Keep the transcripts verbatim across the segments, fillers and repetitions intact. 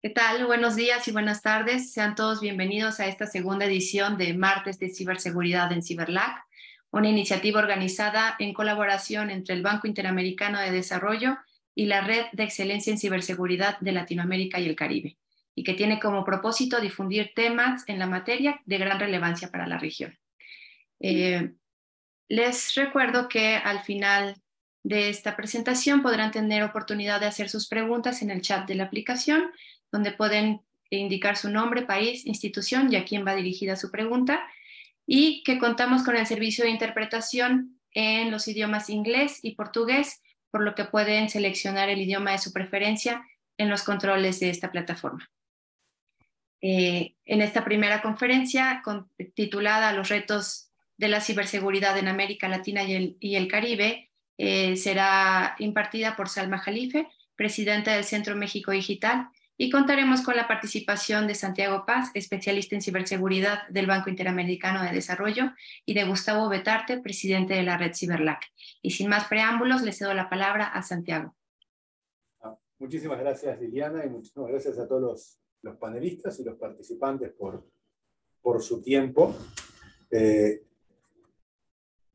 ¿Qué tal? Buenos días y buenas tardes. Sean todos bienvenidos a esta segunda edición de Martes de Ciberseguridad en CiberLAC, una iniciativa organizada en colaboración entre el Banco Interamericano de Desarrollo y la Red de Excelencia en Ciberseguridad de Latinoamérica y el Caribe, y que tiene como propósito difundir temas en la materia de gran relevancia para la región. Eh, les recuerdo que al final de esta presentación podrán tener oportunidad de hacer sus preguntas en el chat de la aplicación, donde pueden indicar su nombre, país, institución y a quién va dirigida su pregunta, y que contamos con el servicio de interpretación en los idiomas inglés y portugués, por lo que pueden seleccionar el idioma de su preferencia en los controles de esta plataforma. Eh, en esta primera conferencia, con, titulada Los retos de la ciberseguridad en América Latina y el, y el Caribe, eh, será impartida por Salma Jalife, presidenta del Centro México Digital, y contaremos con la participación de Santiago Paz, especialista en ciberseguridad del Banco Interamericano de Desarrollo, y de Gustavo Betarte, presidente de la Red CiberLAC. Y sin más preámbulos, le cedo la palabra a Santiago. Muchísimas gracias, Liliana, y muchísimas gracias a todos los, los panelistas y los participantes por, por su tiempo. Eh,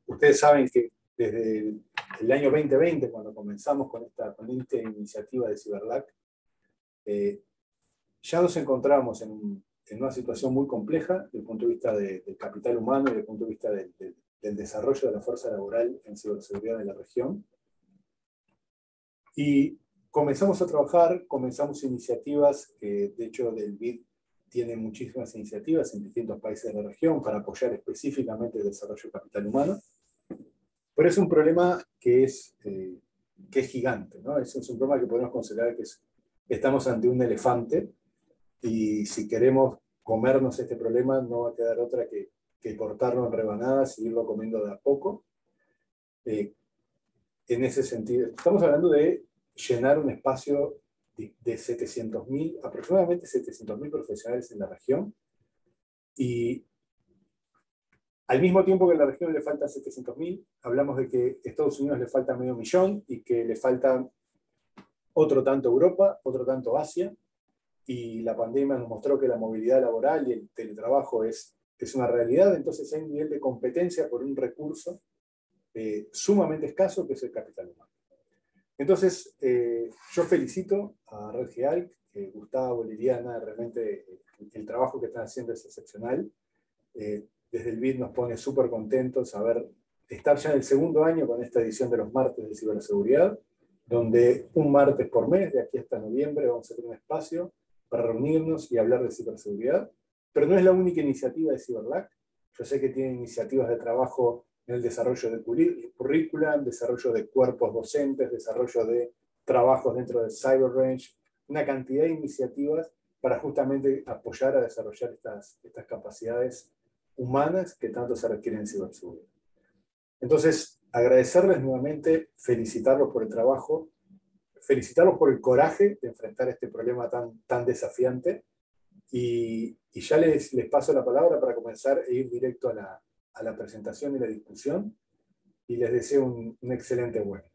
ustedes saben que desde el, el año veinte veinte, cuando comenzamos con esta, con esta iniciativa de CiberLAC, Eh, ya nos encontramos en, en una situación muy compleja desde el punto de vista de, del capital humano y desde el punto de vista de, de, del desarrollo de la fuerza laboral en ciberseguridad en la región. Y comenzamos a trabajar, comenzamos iniciativas, eh, de hecho el B I D tiene muchísimas iniciativas en distintos países de la región para apoyar específicamente el desarrollo del capital humano, pero es un problema que es, eh, que es gigante, ¿no? Es, es un problema que podemos considerar que es estamos ante un elefante, y si queremos comernos este problema no va a quedar otra que, que cortarlo en rebanadas y irlo comiendo de a poco. Eh, en ese sentido, estamos hablando de llenar un espacio de, de setecientos mil, aproximadamente setecientos mil profesionales en la región, y al mismo tiempo que a la región le faltan setecientos mil, hablamos de que a Estados Unidos le falta medio millón y que le faltan otro tanto Europa, otro tanto Asia, y la pandemia nos mostró que la movilidad laboral y el teletrabajo es, es una realidad, entonces hay un nivel de competencia por un recurso eh, sumamente escaso que es el capital humano. Entonces, eh, yo felicito a Red G E A L C, eh, Gustavo, Liliana, realmente el, el trabajo que están haciendo es excepcional. Eh, desde el B I D nos pone súper contentos a ver, estar ya en el segundo año con esta edición de los martes de ciberseguridad, donde un martes por mes, de aquí hasta noviembre, vamos a tener un espacio para reunirnos y hablar de ciberseguridad. Pero no es la única iniciativa de CiberLAC. Yo sé que tienen iniciativas de trabajo en el desarrollo de currícula, desarrollo de cuerpos docentes, desarrollo de trabajos dentro del CyberRange, una cantidad de iniciativas para justamente apoyar a desarrollar estas, estas capacidades humanas que tanto se requieren en ciberseguridad. Entonces, agradecerles nuevamente, felicitarlos por el trabajo, felicitarlos por el coraje de enfrentar este problema tan, tan desafiante, y, y ya les, les paso la palabra para comenzar e ir directo a la, a la presentación y la discusión, y les deseo un, un excelente webinar.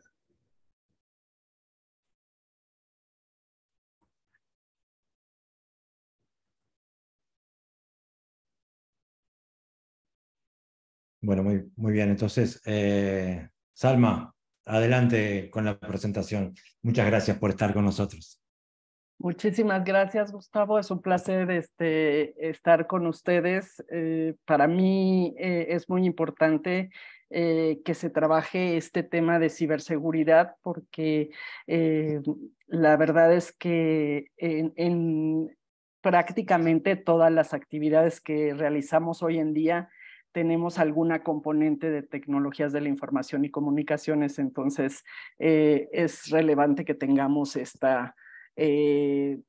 Bueno, muy, muy bien. Entonces, eh, Salma, adelante con la presentación. Muchas gracias por estar con nosotros. Muchísimas gracias, Gustavo. Es un placer este, estar con ustedes. Eh, para mí eh, es muy importante eh, que se trabaje este tema de ciberseguridad, porque eh, la verdad es que en, en prácticamente todas las actividades que realizamos hoy en día tenemos alguna componente de tecnologías de la información y comunicaciones, entonces eh, es relevante que tengamos esta eh,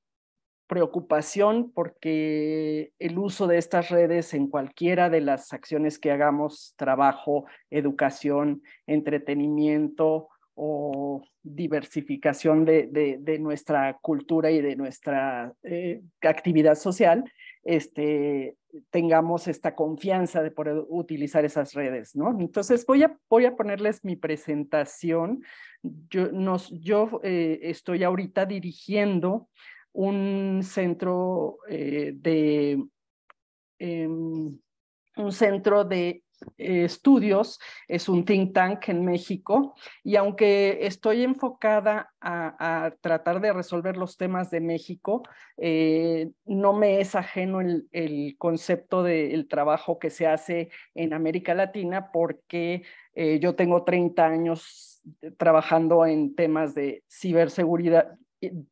preocupación, porque el uso de estas redes en cualquiera de las acciones que hagamos, trabajo, educación, entretenimiento o diversificación de, de, de nuestra cultura y de nuestra eh, actividad social, este, tengamos esta confianza de poder utilizar esas redes, ¿no? Entonces voy a, voy a ponerles mi presentación. Yo, nos, yo eh, estoy ahorita dirigiendo un centro eh, de eh, un centro de Eh, estudios, es un think tank en México, y aunque estoy enfocada a, a tratar de resolver los temas de México, eh, no me es ajeno el, el concepto del trabajo que se hace en América Latina, porque eh, yo tengo treinta años trabajando en temas de ciberseguridad,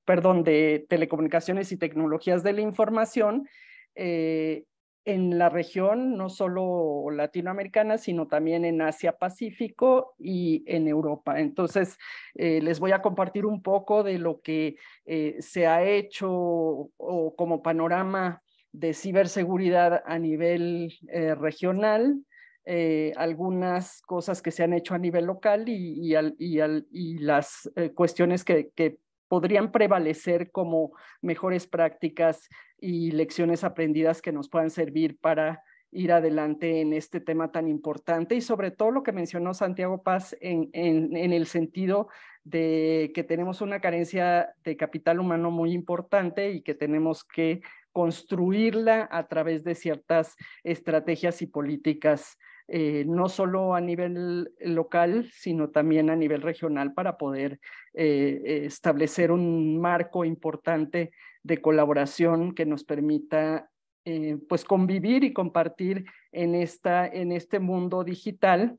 perdón, de telecomunicaciones y tecnologías de la información, eh, en la región, no solo latinoamericana, sino también en Asia-Pacífico y en Europa. Entonces, eh, les voy a compartir un poco de lo que eh, se ha hecho o como panorama de ciberseguridad a nivel eh, regional, eh, algunas cosas que se han hecho a nivel local y, y, al, y, al, y las eh, cuestiones que, que podrían prevalecer como mejores prácticas y lecciones aprendidas que nos puedan servir para ir adelante en este tema tan importante, y sobre todo lo que mencionó Santiago Paz en, en, en el sentido de que tenemos una carencia de capital humano muy importante y que tenemos que construirla a través de ciertas estrategias y políticas, eh, no solo a nivel local, sino también a nivel regional, para poder eh, establecer un marco importante de colaboración que nos permita eh, pues convivir y compartir en, esta, en este mundo digital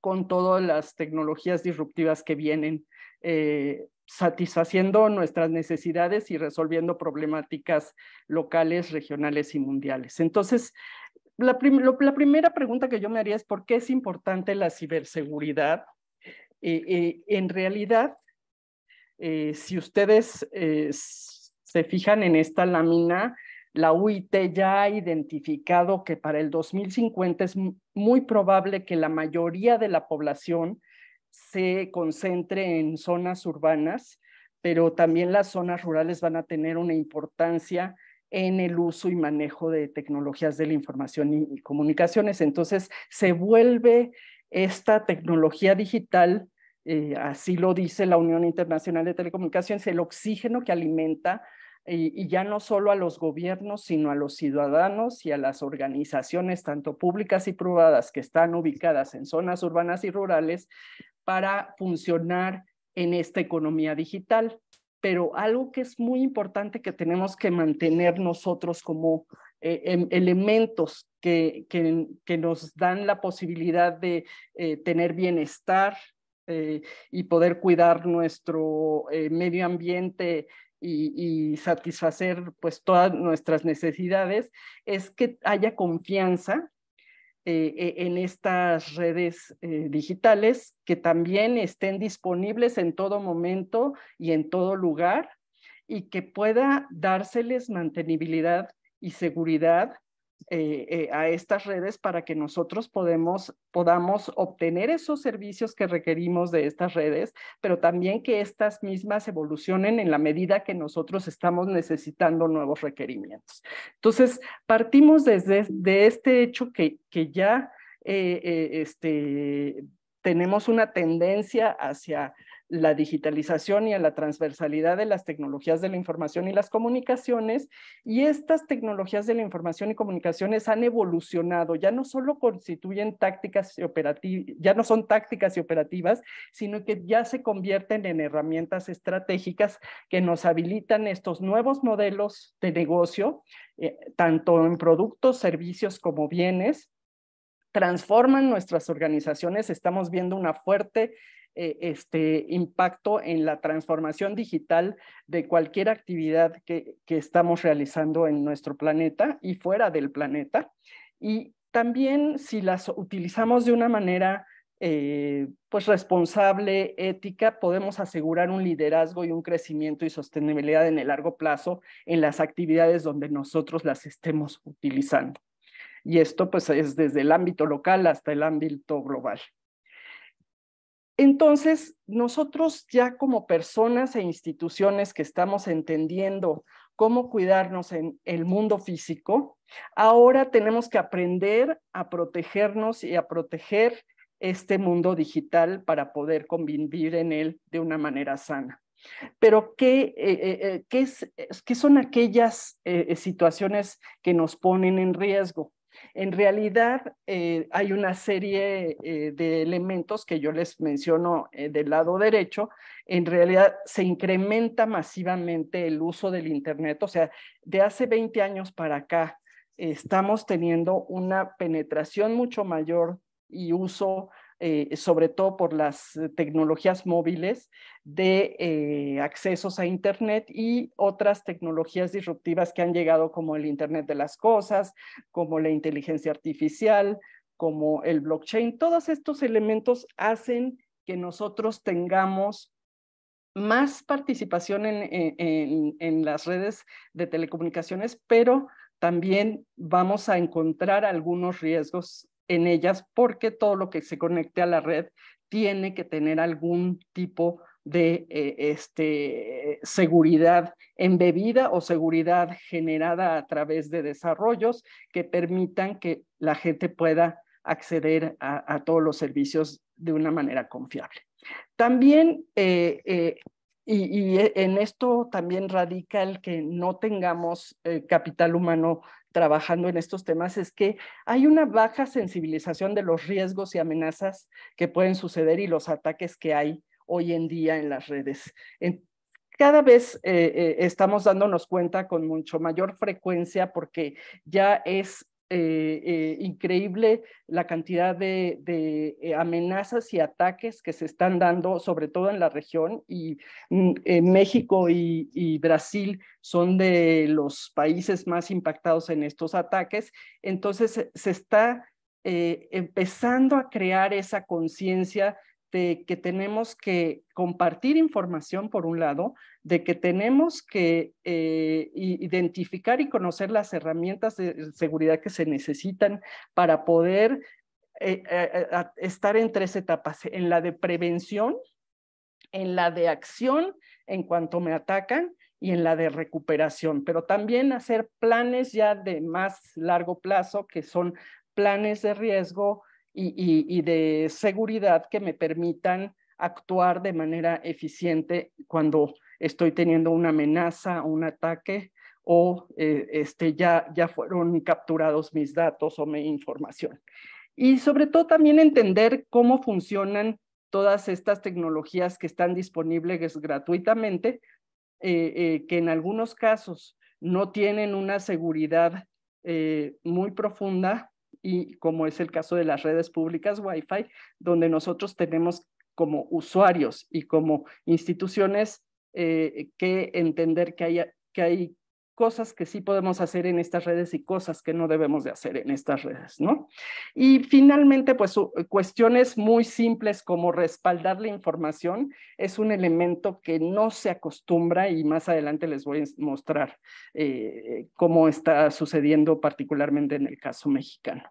con todas las tecnologías disruptivas que vienen eh, satisfaciendo nuestras necesidades y resolviendo problemáticas locales, regionales y mundiales. Entonces, la, prim lo, la primera pregunta que yo me haría es ¿por qué es importante la ciberseguridad? Eh, eh, en realidad, eh, si ustedes... Eh, se fijan en esta lámina, la U I T ya ha identificado que para el dos mil cincuenta es muy probable que la mayoría de la población se concentre en zonas urbanas, pero también las zonas rurales van a tener una importancia en el uso y manejo de tecnologías de la información y, y comunicaciones. Entonces, se vuelve esta tecnología digital, eh, así lo dice la Unión Internacional de Telecomunicaciones, el oxígeno que alimenta Y, y ya no solo a los gobiernos, sino a los ciudadanos y a las organizaciones, tanto públicas y privadas, que están ubicadas en zonas urbanas y rurales, para funcionar en esta economía digital. Pero algo que es muy importante que tenemos que mantener nosotros como eh, em, elementos que, que, que nos dan la posibilidad de eh, tener bienestar eh, y poder cuidar nuestro eh, medio ambiente Y, y satisfacer pues todas nuestras necesidades, es que haya confianza eh, en estas redes eh, digitales, que también estén disponibles en todo momento y en todo lugar, y que pueda dárseles mantenibilidad y seguridad eh, eh, a estas redes, para que nosotros podemos, podamos obtener esos servicios que requerimos de estas redes, pero también que estas mismas evolucionen en la medida que nosotros estamos necesitando nuevos requerimientos. Entonces, partimos desde de este hecho que, que ya eh, eh, este, tenemos una tendencia hacia la digitalización y a la transversalidad de las tecnologías de la información y las comunicaciones, y estas tecnologías de la información y comunicaciones han evolucionado, ya no solo constituyen tácticas y operativas, ya no son tácticas y operativas, sino que ya se convierten en herramientas estratégicas que nos habilitan estos nuevos modelos de negocio, eh, tanto en productos, servicios como bienes, transforman nuestras organizaciones. Estamos viendo una fuerte este impacto en la transformación digital de cualquier actividad que, que estamos realizando en nuestro planeta y fuera del planeta. Y también, si las utilizamos de una manera eh, pues responsable, ética, podemos asegurar un liderazgo y un crecimiento y sostenibilidad en el largo plazo en las actividades donde nosotros las estemos utilizando. Y esto pues es desde el ámbito local hasta el ámbito global. Entonces, nosotros ya como personas e instituciones que estamos entendiendo cómo cuidarnos en el mundo físico, ahora tenemos que aprender a protegernos y a proteger este mundo digital para poder convivir en él de una manera sana. Pero ¿qué, eh, eh, qué, es, qué son aquellas eh, situaciones que nos ponen en riesgo? En realidad eh, hay una serie eh, de elementos que yo les menciono eh, del lado derecho. En realidad se incrementa masivamente el uso del Internet, o sea, de hace veinte años para acá eh, estamos teniendo una penetración mucho mayor y uso Eh, sobre todo por las tecnologías móviles, de eh, accesos a Internet y otras tecnologías disruptivas que han llegado, como el Internet de las cosas, como la inteligencia artificial, como el blockchain. Todos estos elementos hacen que nosotros tengamos más participación en, en, en, en las redes de telecomunicaciones, pero también vamos a encontrar algunos riesgos en ellas, porque todo lo que se conecte a la red tiene que tener algún tipo de eh, este, seguridad embebida o seguridad generada a través de desarrollos que permitan que la gente pueda acceder a, a todos los servicios de una manera confiable. También, eh, eh, y, y en esto también radica el que no tengamos eh, capital humano trabajando en estos temas, es que hay una baja sensibilización de los riesgos y amenazas que pueden suceder y los ataques que hay hoy en día en las redes. Cada vez eh, eh, estamos dándonos cuenta con mucho mayor frecuencia, porque ya es eh, eh, increíble la cantidad de, de eh, amenazas y ataques que se están dando, sobre todo en la región, y eh, México y, y Brasil son de los países más impactados en estos ataques. Entonces se está eh, empezando a crear esa conciencia de que tenemos que compartir información, por un lado, de que tenemos que eh, identificar y conocer las herramientas de seguridad que se necesitan para poder eh, eh, estar en tres etapas: en la de prevención, en la de acción en cuanto me atacan, y en la de recuperación, pero también hacer planes ya de más largo plazo, que son planes de riesgo y, y, y de seguridad que me permitan actuar de manera eficiente cuando estoy teniendo una amenaza, un ataque, o eh, este, ya, ya fueron capturados mis datos o mi información. Y sobre todo también entender cómo funcionan todas estas tecnologías que están disponibles gratuitamente, Eh, eh, que en algunos casos no tienen una seguridad eh, muy profunda, y como es el caso de las redes públicas Wi-Fi, donde nosotros tenemos como usuarios y como instituciones eh, que entender que hay, que hay cosas que sí podemos hacer en estas redes y cosas que no debemos de hacer en estas redes, ¿no? Y finalmente, pues cuestiones muy simples como respaldar la información es un elemento que no se acostumbra, y más adelante les voy a mostrar eh, cómo está sucediendo particularmente en el caso mexicano.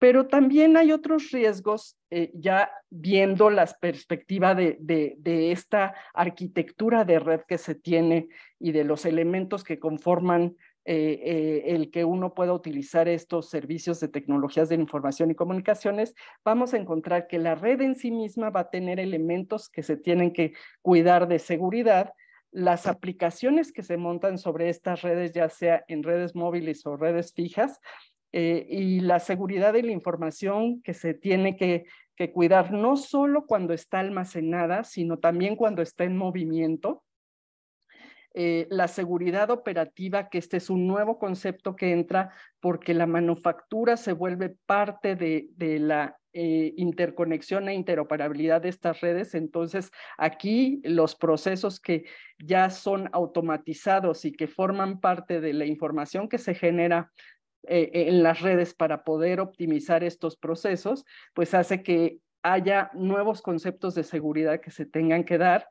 Pero también hay otros riesgos, eh, ya viendo la perspectiva de, de, de esta arquitectura de red que se tiene y de los elementos que conforman eh, eh, el que uno pueda utilizar estos servicios de tecnologías de información y comunicaciones. Vamos a encontrar que la red en sí misma va a tener elementos que se tienen que cuidar de seguridad. Las aplicaciones que se montan sobre estas redes, ya sea en redes móviles o redes fijas, Eh, y la seguridad de la información que se tiene que, que cuidar, no solo cuando está almacenada, sino también cuando está en movimiento. Eh, la seguridad operativa, que este es un nuevo concepto que entra porque la manufactura se vuelve parte de, de la eh, interconexión e interoperabilidad de estas redes. Entonces aquí los procesos que ya son automatizados y que forman parte de la información que se genera en las redes para poder optimizar estos procesos, pues hace que haya nuevos conceptos de seguridad que se tengan que dar.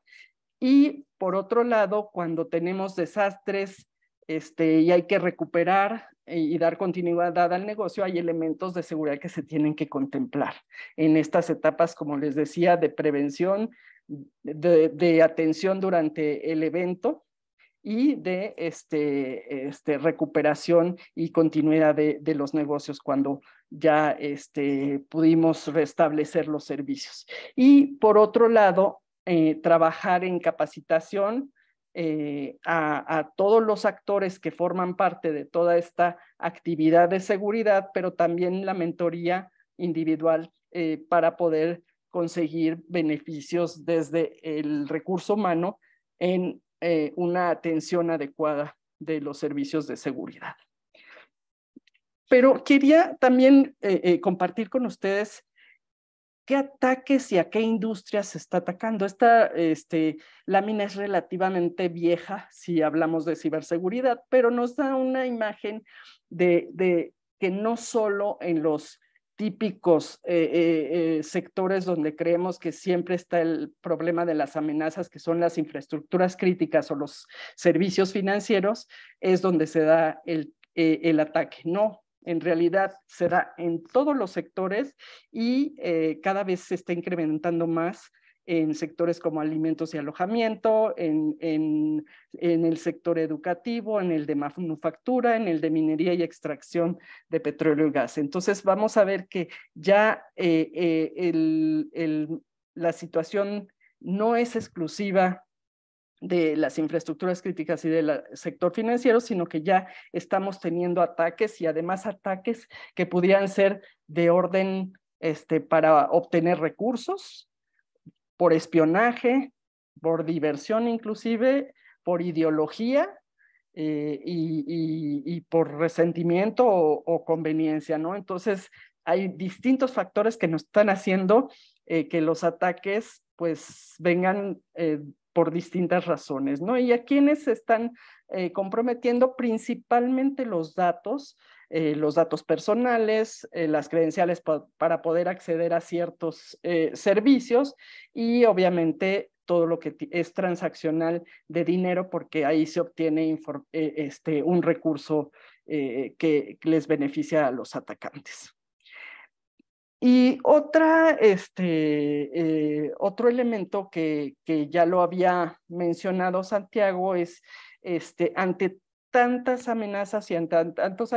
Y por otro lado, cuando tenemos desastres este, y hay que recuperar y dar continuidad al negocio, hay elementos de seguridad que se tienen que contemplar en estas etapas, como les decía, de prevención, de, de atención durante el evento, y de este, este, recuperación y continuidad de, de los negocios cuando ya este, pudimos restablecer los servicios. Y por otro lado, eh, trabajar en capacitación eh, a, a todos los actores que forman parte de toda esta actividad de seguridad, pero también la mentoría individual eh, para poder conseguir beneficios desde el recurso humano en eh, una atención adecuada de los servicios de seguridad. Pero quería también eh, eh, compartir con ustedes qué ataques y a qué industrias se está atacando. Esta este, lámina es relativamente vieja si hablamos de ciberseguridad, pero nos da una imagen de, de que no solo en los típicos eh, eh, sectores donde creemos que siempre está el problema de las amenazas, que son las infraestructuras críticas o los servicios financieros, es donde se da el, eh, el ataque. No, en realidad se da en todos los sectores y eh, cada vez se está incrementando más en sectores como alimentos y alojamiento, en, en, en el sector educativo, en el de manufactura, en el de minería y extracción de petróleo y gas. Entonces vamos a ver que ya eh, eh, el, el, la situación no es exclusiva de las infraestructuras críticas y del sector financiero, sino que ya estamos teniendo ataques, y además ataques que pudieran ser de orden este, para obtener recursos, por espionaje, por diversión inclusive, por ideología eh, y, y, y por resentimiento o, o conveniencia, ¿no? Entonces hay distintos factores que nos están haciendo eh, que los ataques pues vengan eh, por distintas razones, ¿no? Y a quienes se están eh, comprometiendo, principalmente los datos, Eh, los datos personales, eh, las credenciales pa para poder acceder a ciertos eh, servicios, y obviamente todo lo que es transaccional de dinero, porque ahí se obtiene eh, este, un recurso eh, que les beneficia a los atacantes. Y otra, este, eh, otro elemento que, que ya lo había mencionado Santiago es este, ante todo tantas amenazas y tantos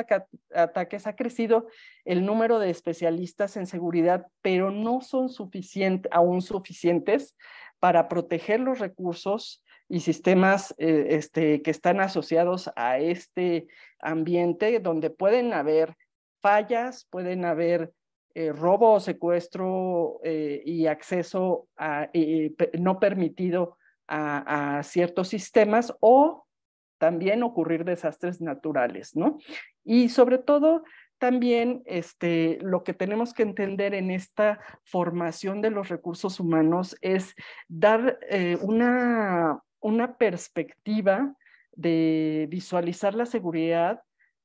ataques ha crecido el número de especialistas en seguridad, pero no son suficiente, aún suficientes para proteger los recursos y sistemas eh, este, que están asociados a este ambiente, donde pueden haber fallas, pueden haber eh, robo o secuestro eh, y acceso a, eh, no permitido a, a ciertos sistemas, o también ocurrir desastres naturales, ¿no? Y sobre todo, también este, lo que tenemos que entender en esta formación de los recursos humanos es dar eh, una, una perspectiva de visualizar la seguridad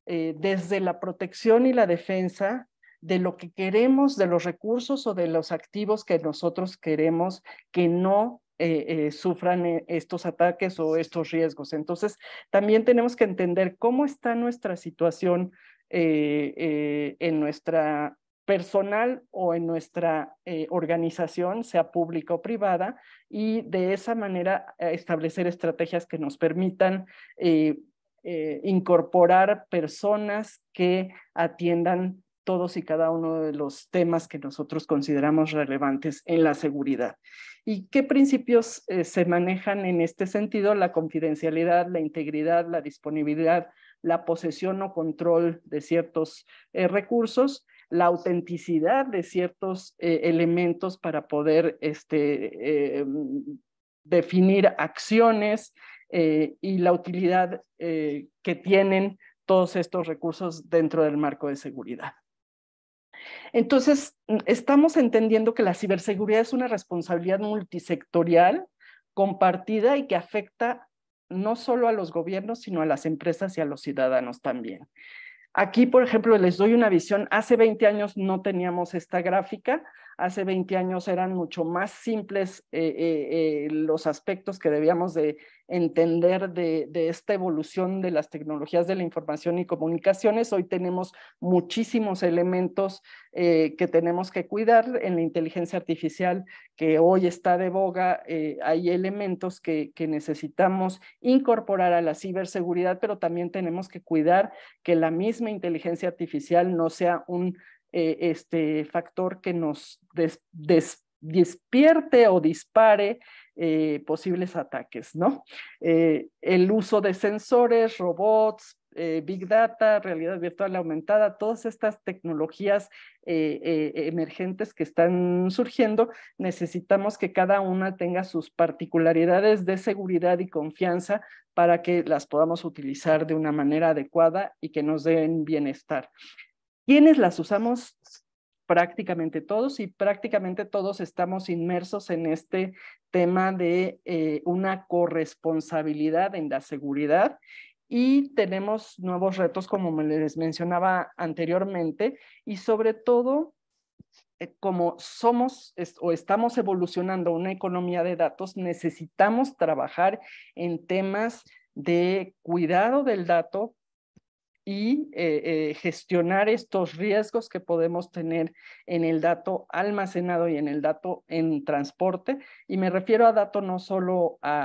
eh, desde la protección y la defensa de lo que queremos, de los recursos o de los activos que nosotros queremos que no Eh, eh, sufran estos ataques o estos riesgos. Entonces, también tenemos que entender cómo está nuestra situación eh, eh, en nuestra personal o en nuestra eh, organización, sea pública o privada, y de esa manera establecer estrategias que nos permitan eh, eh, incorporar personas que atiendan todos y cada uno de los temas que nosotros consideramos relevantes en la seguridad. ¿Y qué principios eh, se manejan en este sentido? La confidencialidad, la integridad, la disponibilidad, la posesión o control de ciertos eh, recursos, la autenticidad de ciertos eh, elementos para poder este, eh, definir acciones eh, y la utilidad eh, que tienen todos estos recursos dentro del marco de seguridad. Entonces, estamos entendiendo que la ciberseguridad es una responsabilidad multisectorial, compartida, y que afecta no solo a los gobiernos, sino a las empresas y a los ciudadanos también. Aquí, por ejemplo, les doy una visión. Hace veinte años no teníamos esta gráfica. Hace veinte años eran mucho más simples eh, eh, eh, los aspectos que debíamos de entender de, de esta evolución de las tecnologías de la información y comunicaciones. Hoy tenemos muchísimos elementos eh, que tenemos que cuidar. En la inteligencia artificial, que hoy está de boga, eh, hay elementos que, que necesitamos incorporar a la ciberseguridad, pero también tenemos que cuidar que la misma inteligencia artificial no sea un eh, este factor que nos des, des, despierte o dispare eh, posibles ataques, ¿no? Eh, el uso de sensores, robots, Eh, Big Data, realidad virtual aumentada, todas estas tecnologías eh, eh, emergentes que están surgiendo, necesitamos que cada una tenga sus particularidades de seguridad y confianza para que las podamos utilizar de una manera adecuada y que nos den bienestar. ¿Quiénes las usamos? Prácticamente todos, y prácticamente todos estamos inmersos en este tema de eh, una corresponsabilidad en la seguridad. Y tenemos nuevos retos, como les mencionaba anteriormente, y sobre todo, como somos o estamos evolucionando una economía de datos, necesitamos trabajar en temas de cuidado del dato y eh, eh, gestionar estos riesgos que podemos tener en el dato almacenado y en el dato en transporte. Y me refiero a dato no solo a,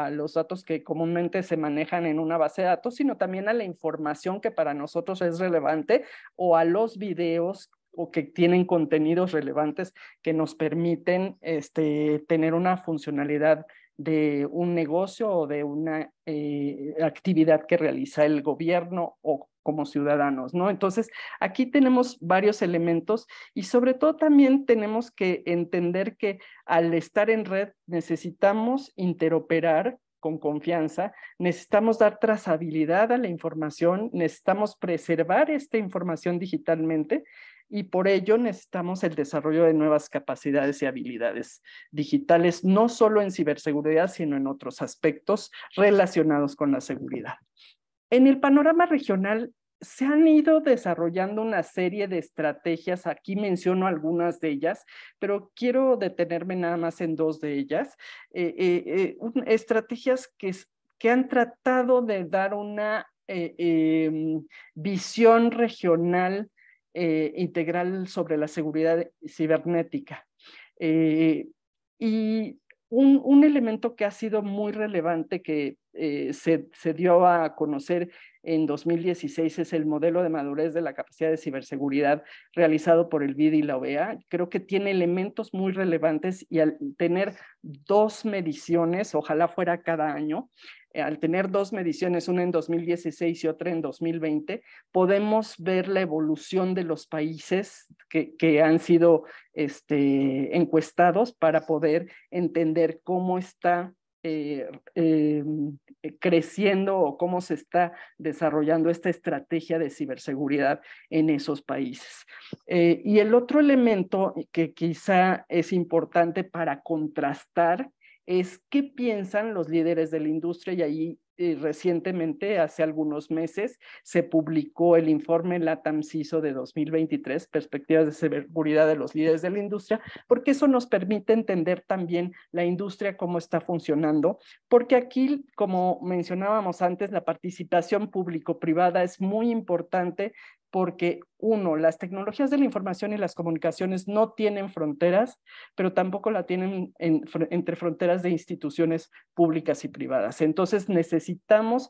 a, a los datos que comúnmente se manejan en una base de datos, sino también a la información que para nosotros es relevante o a los videos o que tienen contenidos relevantes que nos permiten este, tener una funcionalidad de un negocio o de una eh, actividad que realiza el gobierno o como ciudadanos, ¿no? Entonces, aquí tenemos varios elementos y sobre todo también tenemos que entender que al estar en red necesitamos interoperar con confianza, necesitamos dar trazabilidad a la información, necesitamos preservar esta información digitalmente y por ello necesitamos el desarrollo de nuevas capacidades y habilidades digitales, no solo en ciberseguridad, sino en otros aspectos relacionados con la seguridad. En el panorama regional se han ido desarrollando una serie de estrategias, aquí menciono algunas de ellas, pero quiero detenerme nada más en dos de ellas, eh, eh, eh, un, estrategias que, que han tratado de dar una eh, eh, visión regional eh, integral sobre la seguridad cibernética. Eh, y un, un elemento que ha sido muy relevante que eh, se, se dio a conocer en dos mil dieciséis es el modelo de madurez de la capacidad de ciberseguridad realizado por el B I D y la O E A. Creo que tiene elementos muy relevantes y al tener dos mediciones, ojalá fuera cada año, al tener dos mediciones, una en dos mil dieciséis y otra en dos mil veinte, podemos ver la evolución de los países que, que han sido este, encuestados para poder entender cómo está Eh, eh, creciendo o cómo se está desarrollando esta estrategia de ciberseguridad en esos países. Eh, y el otro elemento que quizá es importante para contrastar es qué piensan los líderes de la industria, y ahí eh, recientemente, hace algunos meses, se publicó el informe LATAMCISO de dos mil veintitrés, Perspectivas de Seguridad de los Líderes de la Industria, porque eso nos permite entender también la industria, cómo está funcionando, porque aquí, como mencionábamos antes, la participación público-privada es muy importante porque, uno, las tecnologías de la información y las comunicaciones no tienen fronteras, pero tampoco la tienen en, entre fronteras de instituciones públicas y privadas. Entonces, necesitamos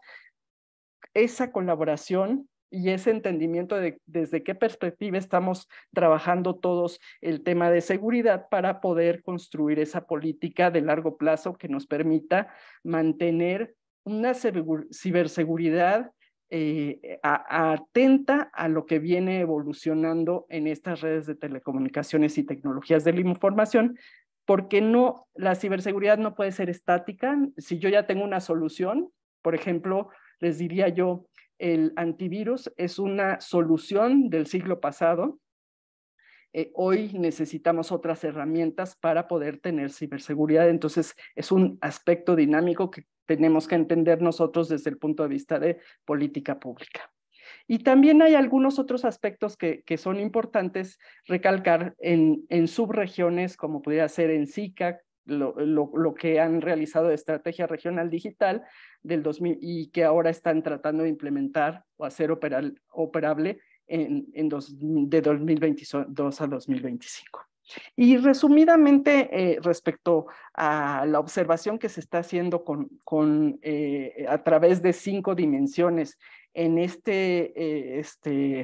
esa colaboración y ese entendimiento de desde qué perspectiva estamos trabajando todos el tema de seguridad para poder construir esa política de largo plazo que nos permita mantener una ciberseguridad Eh, a, a atenta a lo que viene evolucionando en estas redes de telecomunicaciones y tecnologías de la información, porque no, la ciberseguridad no puede ser estática. Si yo ya tengo una solución, por ejemplo, les diría yo, el antivirus es una solución del siglo pasado. Eh, hoy necesitamos otras herramientas para poder tener ciberseguridad, entonces es un aspecto dinámico que tenemos que entender nosotros desde el punto de vista de política pública. Y también hay algunos otros aspectos que, que son importantes recalcar en, en subregiones, como pudiera ser en SICA, Lo, lo, lo que han realizado de estrategia regional digital del dos mil y que ahora están tratando de implementar o hacer operal, operable en, en dos, de dos mil veintidós a dos mil veinticinco. Y resumidamente, eh, respecto a la observación que se está haciendo con, con, eh, a través de cinco dimensiones en este, eh, este,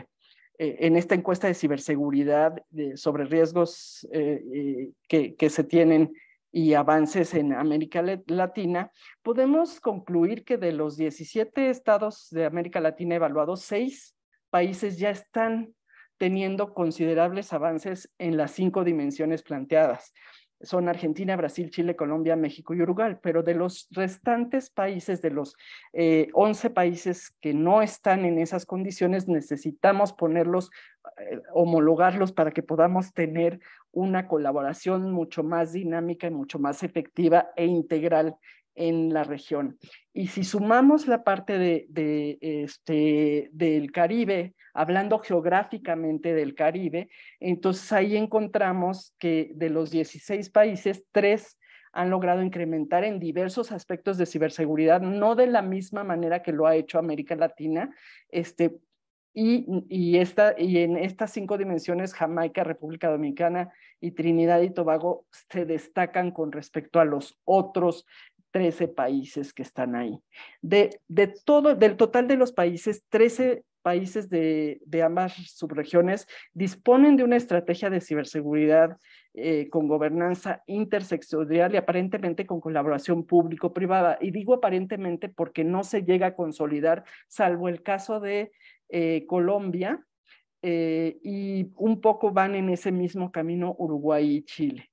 eh, en esta encuesta de ciberseguridad de, sobre riesgos eh, eh, que, que se tienen y avances en América Latina, podemos concluir que de los diecisiete estados de América Latina evaluados, seis países ya están teniendo considerables avances en las cinco dimensiones planteadas. Son Argentina, Brasil, Chile, Colombia, México y Uruguay, pero de los restantes países, de los eh, once países que no están en esas condiciones, necesitamos ponerlos, eh, homologarlos para que podamos tener una colaboración mucho más dinámica y mucho más efectiva e integral en la región. Y si sumamos la parte de, de, este, del Caribe, hablando geográficamente del Caribe, entonces ahí encontramos que de los dieciséis países, tres han logrado incrementar en diversos aspectos de ciberseguridad, no de la misma manera que lo ha hecho América Latina, este, y, y, esta, y en estas cinco dimensiones, Jamaica, República Dominicana y Trinidad y Tobago se destacan con respecto a los otros trece países que están ahí. De, de todo, del total de los países, trece países de, de ambas subregiones disponen de una estrategia de ciberseguridad eh, con gobernanza intersectorial y aparentemente con colaboración público-privada. Y digo aparentemente porque no se llega a consolidar, salvo el caso de eh, Colombia, eh, y un poco van en ese mismo camino Uruguay y Chile.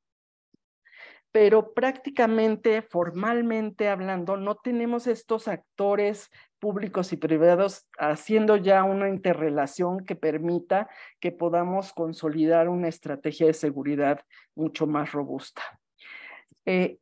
Pero prácticamente, formalmente hablando, no tenemos estos actores públicos y privados haciendo ya una interrelación que permita que podamos consolidar una estrategia de seguridad mucho más robusta. Eh,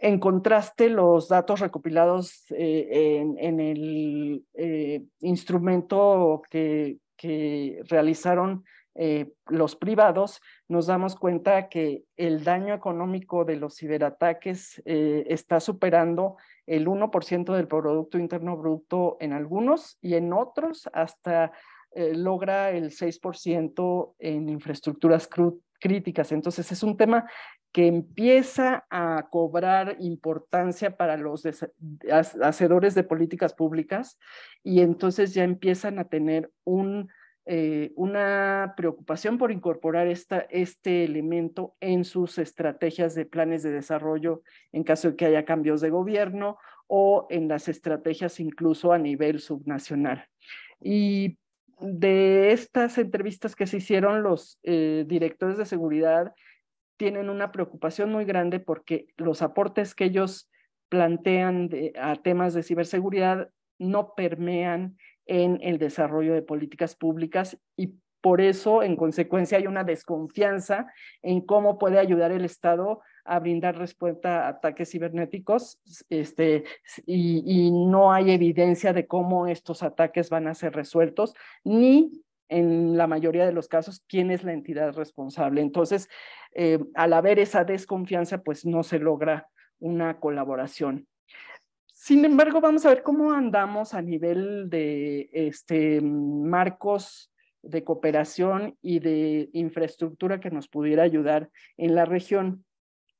en contraste, los datos recopilados eh, en, en el eh, instrumento que, que realizaron Eh, los privados, nos damos cuenta que el daño económico de los ciberataques eh, está superando el uno por ciento del Producto Interno Bruto en algunos y en otros hasta eh, logra el seis por ciento en infraestructuras críticas. Entonces es un tema que empieza a cobrar importancia para los hacedores de políticas públicas y entonces ya empiezan a tener un Eh, una preocupación por incorporar esta, este elemento en sus estrategias de planes de desarrollo en caso de que haya cambios de gobierno o en las estrategias incluso a nivel subnacional. Y de estas entrevistas que se hicieron, los eh, directores de seguridad tienen una preocupación muy grande porque los aportes que ellos plantean de, a temas de ciberseguridad no permean en el desarrollo de políticas públicas y por eso, en consecuencia, hay una desconfianza en cómo puede ayudar el Estado a brindar respuesta a ataques cibernéticos este, y, y no hay evidencia de cómo estos ataques van a ser resueltos, ni en la mayoría de los casos, quién es la entidad responsable. Entonces, eh, al haber esa desconfianza, pues no se logra una colaboración. Sin embargo, vamos a ver cómo andamos a nivel de este, marcos de cooperación y de infraestructura que nos pudiera ayudar en la región.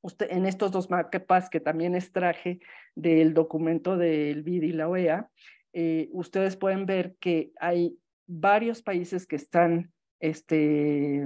Usted, en estos dos mapas que también extraje del documento del B I D y la O E A, eh, ustedes pueden ver que hay varios países que están este,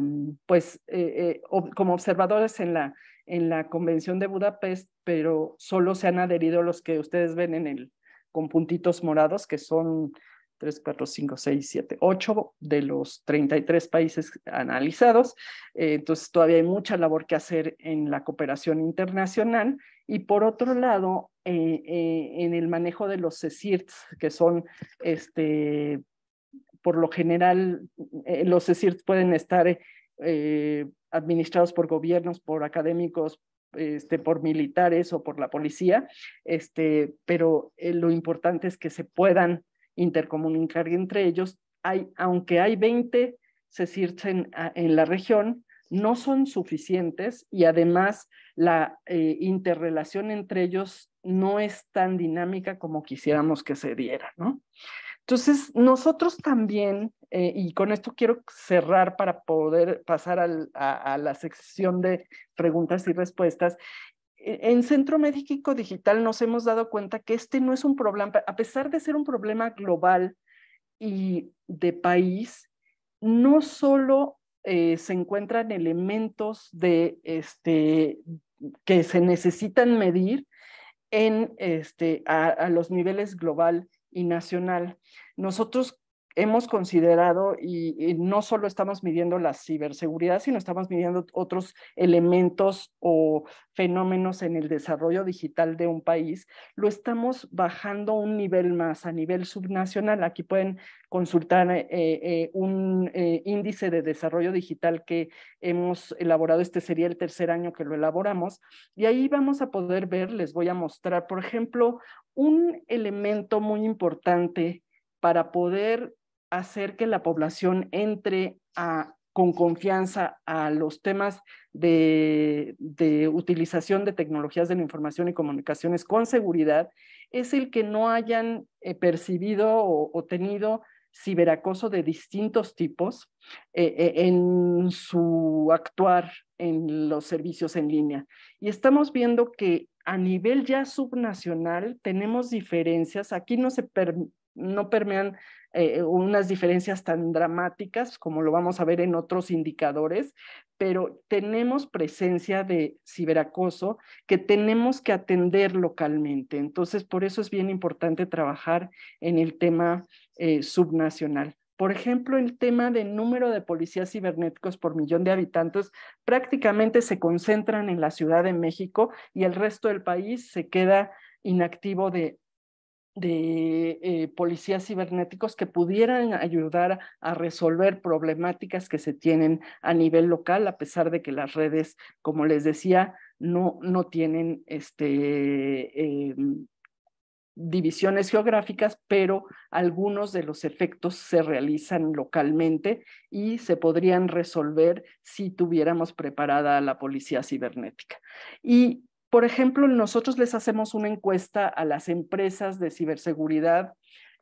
pues, eh, eh, como observadores en la en la Convención de Budapest, pero solo se han adherido los que ustedes ven en el, con puntitos morados, que son tres, cuatro, cinco, seis, siete, ocho de los treinta y tres países analizados. Eh, entonces, todavía hay mucha labor que hacer en la cooperación internacional. Y por otro lado, eh, eh, en el manejo de los C S I R Ts, que son, este, por lo general, eh, los C S I R Ts pueden estar Eh, eh, administrados por gobiernos, por académicos, este, por militares o por la policía, este, pero eh, lo importante es que se puedan intercomunicar entre ellos. Hay, aunque hay veinte C S I R Ts en, en la región, no son suficientes y además la eh, interrelación entre ellos no es tan dinámica como quisiéramos que se diera, ¿no? Entonces, nosotros también, eh, y con esto quiero cerrar para poder pasar al, a, a la sección de preguntas y respuestas, en Centro México Digital nos hemos dado cuenta que este no es un problema, a pesar de ser un problema global y de país, no solo eh, se encuentran elementos de, este, que se necesitan medir en, este, a, a los niveles global y nacional. Nosotros hemos considerado, y, y no solo estamos midiendo la ciberseguridad, sino estamos midiendo otros elementos o fenómenos en el desarrollo digital de un país, lo estamos bajando un nivel más, a nivel subnacional. Aquí pueden consultar eh, eh, un eh, índice de desarrollo digital que hemos elaborado. Este sería el tercer año que lo elaboramos, y ahí vamos a poder ver, les voy a mostrar, por ejemplo, un elemento muy importante para poder hacer que la población entre a, con confianza a los temas de, de utilización de tecnologías de la información y comunicaciones con seguridad, es el que no hayan eh, percibido o, o tenido ciberacoso de distintos tipos eh, eh, en su actuar en los servicios en línea. Y estamos viendo que a nivel ya subnacional tenemos diferencias. Aquí no se permite, no permean eh, unas diferencias tan dramáticas como lo vamos a ver en otros indicadores, pero tenemos presencia de ciberacoso que tenemos que atender localmente. Entonces, por eso es bien importante trabajar en el tema eh, subnacional. Por ejemplo, el tema de número de policías cibernéticos por millón de habitantes prácticamente se concentran en la Ciudad de México, y el resto del país se queda inactivo de de eh, policías cibernéticos que pudieran ayudar a resolver problemáticas que se tienen a nivel local, a pesar de que las redes, como les decía, no, no tienen este, eh, divisiones geográficas, pero algunos de los efectos se realizan localmente y se podrían resolver si tuviéramos preparada a la policía cibernética. Y por ejemplo, nosotros les hacemos una encuesta a las empresas de ciberseguridad,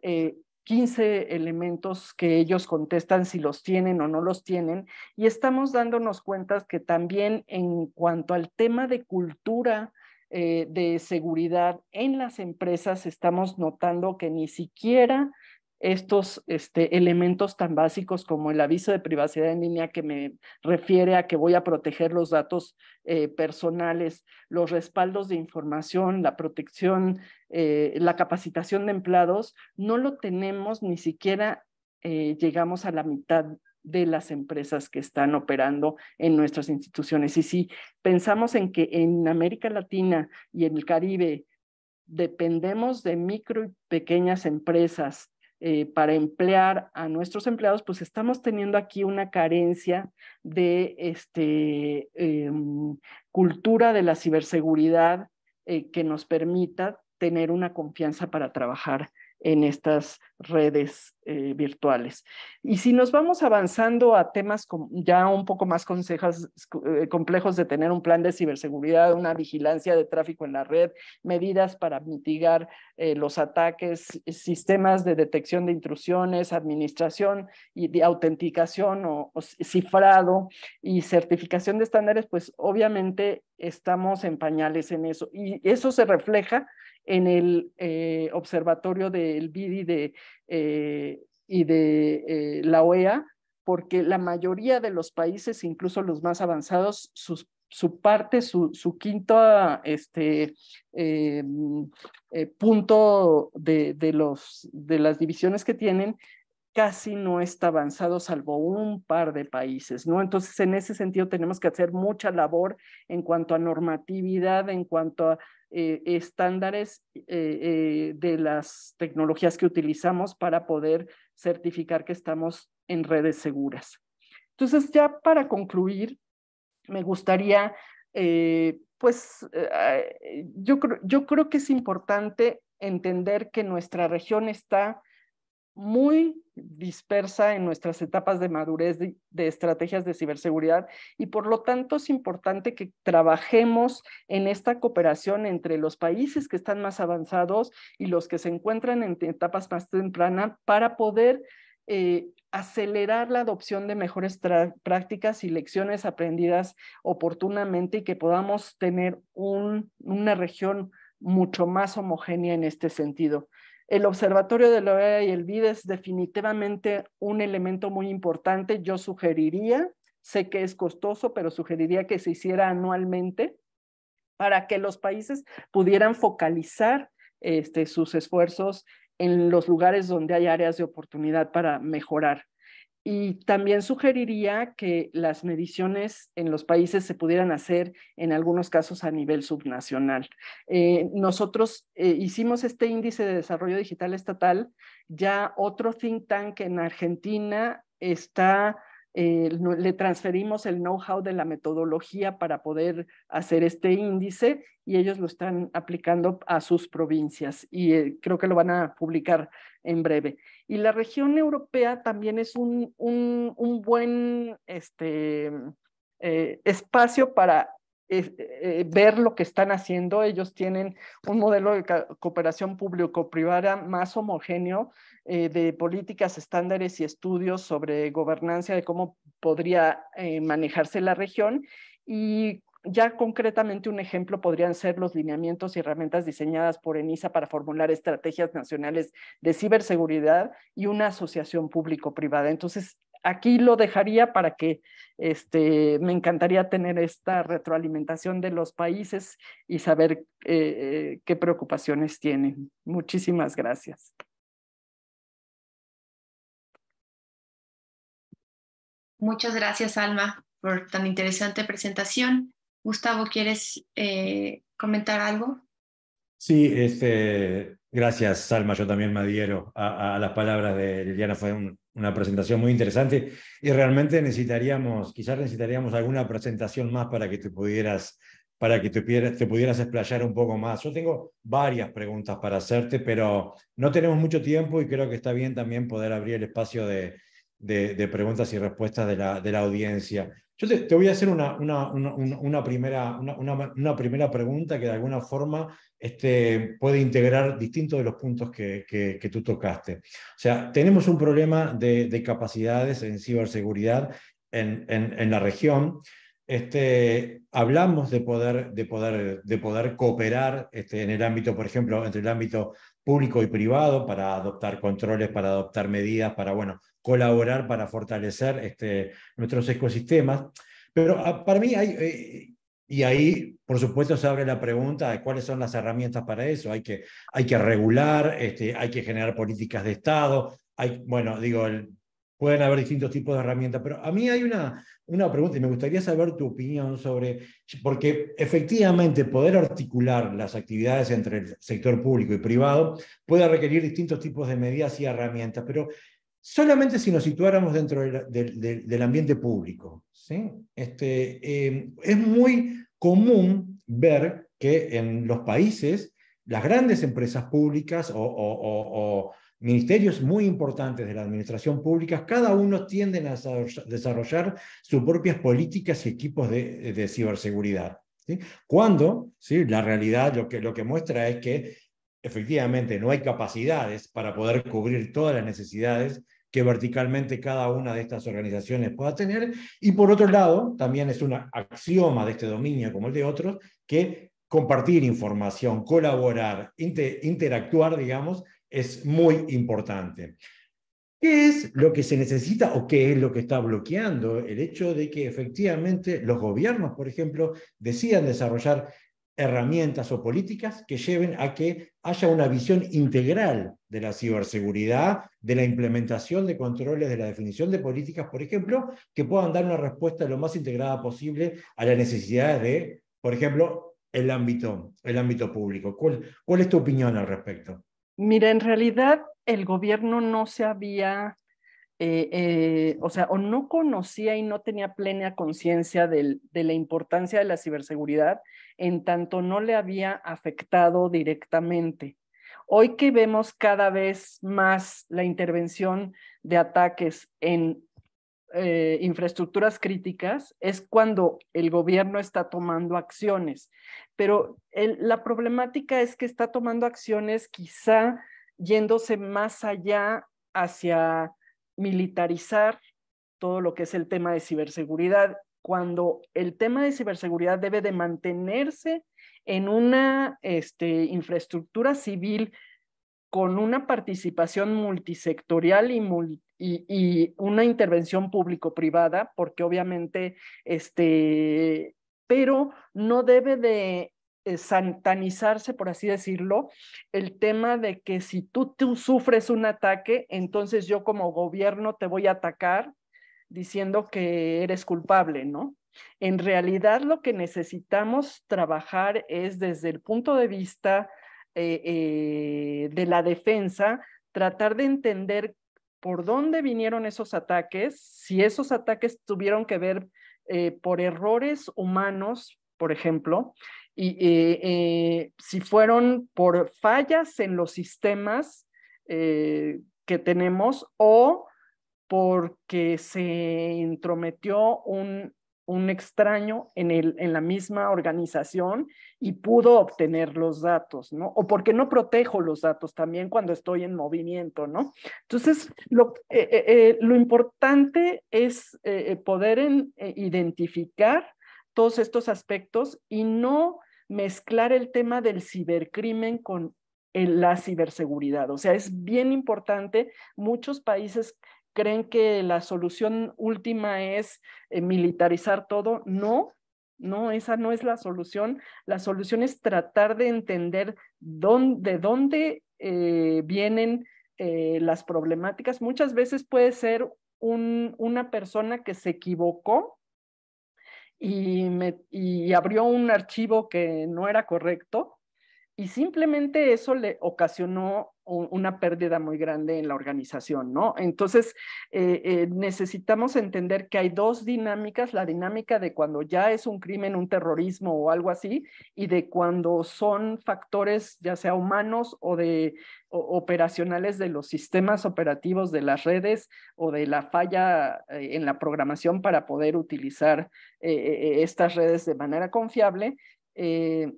eh, quince elementos que ellos contestan si los tienen o no los tienen, y estamos dándonos cuenta que también en cuanto al tema de cultura eh, de seguridad en las empresas, estamos notando que ni siquiera estos este, elementos tan básicos como el aviso de privacidad en línea, que me refiere a que voy a proteger los datos eh, personales, los respaldos de información, la protección, eh, la capacitación de empleados, no lo tenemos, ni siquiera eh, llegamos a la mitad de las empresas que están operando en nuestras instituciones. Y si pensamos en que en América Latina y en el Caribe dependemos de micro y pequeñas empresas Eh, para emplear a nuestros empleados, pues estamos teniendo aquí una carencia de este, eh, cultura de la ciberseguridad eh, que nos permita tener una confianza para trabajar en estas redes eh, virtuales. Y si nos vamos avanzando a temas com- ya un poco más consejas, eh, complejos de tener un plan de ciberseguridad, una vigilancia de tráfico en la red, medidas para mitigar eh, los ataques, sistemas de detección de intrusiones, administración y de autenticación o, o cifrado y certificación de estándares, pues obviamente estamos en pañales en eso. Y eso se refleja en el eh, observatorio del B I D I de, eh, y de eh, la O E A, porque la mayoría de los países, incluso los más avanzados, sus, su parte, su, su quinto este, eh, eh, punto de, de, los, de las divisiones que tienen, casi no está avanzado, salvo un par de países, ¿no? Entonces, en ese sentido, tenemos que hacer mucha labor en cuanto a normatividad, en cuanto a Eh, estándares eh, eh, de las tecnologías que utilizamos para poder certificar que estamos en redes seguras. Entonces, ya para concluir, me gustaría, eh, pues, eh, yo, yo creo que es importante entender que nuestra región está muy dispersa en nuestras etapas de madurez de, de estrategias de ciberseguridad, y por lo tanto es importante que trabajemos en esta cooperación entre los países que están más avanzados y los que se encuentran en etapas más tempranas para poder eh, acelerar la adopción de mejores prácticas y lecciones aprendidas oportunamente, y que podamos tener un, una región mucho más homogénea en este sentido. El observatorio de la O E A y el B I D es definitivamente un elemento muy importante. Yo sugeriría, sé que es costoso, pero sugeriría que se hiciera anualmente para que los países pudieran focalizar este, sus esfuerzos en los lugares donde hay áreas de oportunidad para mejorar. Y también sugeriría que las mediciones en los países se pudieran hacer en algunos casos a nivel subnacional. Eh, nosotros eh, hicimos este índice de desarrollo digital estatal, ya otro think tank en Argentina está... Eh, le transferimos el know-how de la metodología para poder hacer este índice y ellos lo están aplicando a sus provincias y eh, creo que lo van a publicar en breve. Y la región europea también es un, un, un buen este, eh, espacio para eh, eh, ver lo que están haciendo. Ellos tienen un modelo de cooperación público-privada más homogéneo, Eh, de políticas, estándares y estudios sobre gobernanza de cómo podría eh, manejarse la región. Y ya concretamente un ejemplo podrían ser los lineamientos y herramientas diseñadas por ENISA para formular estrategias nacionales de ciberseguridad y una asociación público-privada. Entonces, aquí lo dejaría para que este, me encantaría tener esta retroalimentación de los países y saber eh, qué preocupaciones tienen. Muchísimas gracias. Muchas gracias, Alma, por tan interesante presentación. Gustavo, ¿quieres eh, comentar algo? Sí, este, gracias, Salma. Yo también me adhiero a, a las palabras de Liliana. Fue un, una presentación muy interesante y realmente necesitaríamos, quizás necesitaríamos alguna presentación más para que te pudieras, para que te pudieras, te pudieras explayar un poco más. Yo tengo varias preguntas para hacerte, pero no tenemos mucho tiempo y creo que está bien también poder abrir el espacio de... De, de preguntas y respuestas de la, de la audiencia. Yo te, te voy a hacer una, una, una, una, primera, una, una, una primera pregunta que de alguna forma este, puede integrar distintos de los puntos que, que, que tú tocaste. O sea, tenemos un problema de, de capacidades en ciberseguridad en, en, en la región. Este, hablamos de poder, de poder, de poder cooperar este, en el ámbito, por ejemplo, entre el ámbito público y privado para adoptar controles, para adoptar medidas, para, bueno, colaborar para fortalecer este, nuestros ecosistemas. Pero a, para mí hay, eh, y ahí por supuesto se abre la pregunta de cuáles son las herramientas para eso. Hay que, hay que regular, este, hay que generar políticas de Estado, hay, bueno, digo, el, pueden haber distintos tipos de herramientas, pero a mí hay una, una pregunta y me gustaría saber tu opinión sobre, porque efectivamente poder articular las actividades entre el sector público y privado puede requerir distintos tipos de medidas y herramientas, pero solamente si nos situáramos dentro del, del, del, del ambiente público, ¿sí? Este, eh, es muy común ver que en los países las grandes empresas públicas o, o, o, o ministerios muy importantes de la administración pública, cada uno tienden a desarrollar sus propias políticas y equipos de, de ciberseguridad, ¿sí? Cuando, ¿sí? La realidad lo que, lo que muestra es que efectivamente no hay capacidades para poder cubrir todas las necesidades que verticalmente cada una de estas organizaciones pueda tener, y por otro lado, también es un axioma de este dominio como el de otros, que compartir información, colaborar, inter interactuar, digamos, es muy importante. ¿Qué es lo que se necesita o qué es lo que está bloqueando el hecho de que efectivamente los gobiernos, por ejemplo, decidan desarrollar herramientas o políticas que lleven a que haya una visión integral de la ciberseguridad, de la implementación de controles, de la definición de políticas, por ejemplo, que puedan dar una respuesta lo más integrada posible a las necesidades de, por ejemplo, el ámbito, el ámbito público? ¿Cuál, cuál es tu opinión al respecto? Mira, en realidad el gobierno no se había... Eh, eh, o sea, o no conocía y no tenía plena conciencia de la importancia de la ciberseguridad, en tanto no le había afectado directamente. Hoy que vemos cada vez más la intervención de ataques en eh, infraestructuras críticas, es cuando el gobierno está tomando acciones. Pero el, la problemática es que está tomando acciones quizá yéndose más allá hacia... militarizar todo lo que es el tema de ciberseguridad, cuando el tema de ciberseguridad debe de mantenerse en una este, infraestructura civil con una participación multisectorial y, multi, y, y una intervención público-privada, porque obviamente, este, pero no debe de eh, santanizarse, por así decirlo, el tema de que si tú, tú sufres un ataque, entonces yo como gobierno te voy a atacar diciendo que eres culpable, ¿no? En realidad lo que necesitamos trabajar es desde el punto de vista eh, eh, de la defensa, tratar de entender por dónde vinieron esos ataques, si esos ataques tuvieron que ver eh, por errores humanos, por ejemplo, y eh, eh, si fueron por fallas en los sistemas eh, que tenemos o porque se intrometió un, un extraño en, el, en la misma organización y pudo obtener los datos, ¿no? O porque no protejo los datos también cuando estoy en movimiento, ¿no? Entonces, lo, eh, eh, lo importante es eh, poder en, eh, identificar todos estos aspectos y no mezclar el tema del cibercrimen con el, la ciberseguridad. O sea, es bien importante. Muchos países creen que la solución última es eh, militarizar todo. No, no, esa no es la solución. La solución es tratar de entender dónde, de dónde eh, vienen eh, las problemáticas. Muchas veces puede ser un, una persona que se equivocó y, me, y abrió un archivo que no era correcto y simplemente eso le ocasionó una pérdida muy grande en la organización, ¿no? Entonces, eh, eh, necesitamos entender que hay dos dinámicas, la dinámica de cuando ya es un crimen, un terrorismo o algo así, y de cuando son factores ya sea humanos o de o, operacionales de los sistemas operativos de las redes o de la falla eh, en la programación para poder utilizar eh, estas redes de manera confiable, eh,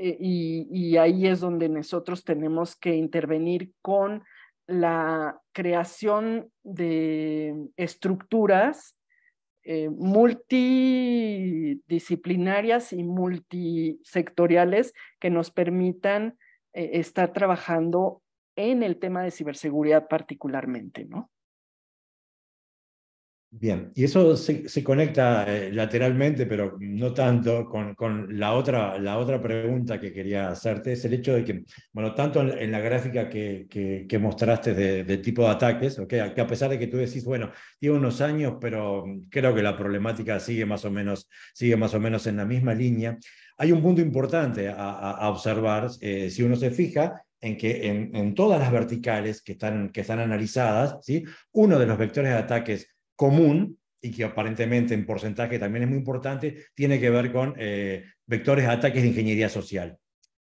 Y, y ahí es donde nosotros tenemos que intervenir con la creación de estructuras eh, multidisciplinarias y multisectoriales que nos permitan eh, estar trabajando en el tema de ciberseguridad particularmente, ¿no? Bien, y eso se, se conecta eh, lateralmente, pero no tanto, con, con la, otra, la otra pregunta que quería hacerte, es el hecho de que, bueno, tanto en, en la gráfica que, que, que mostraste de, de tipo de ataques, ¿okay? Que a pesar de que tú decís, bueno, lleva unos años, pero creo que la problemática sigue más o menos, sigue más o menos en la misma línea, hay un punto importante a, a, a observar, eh, si uno se fija, en que en, en todas las verticales que están, que están analizadas, ¿sí? Uno de los vectores de ataques común, y que aparentemente en porcentaje también es muy importante, tiene que ver con eh, vectores de ataques de ingeniería social.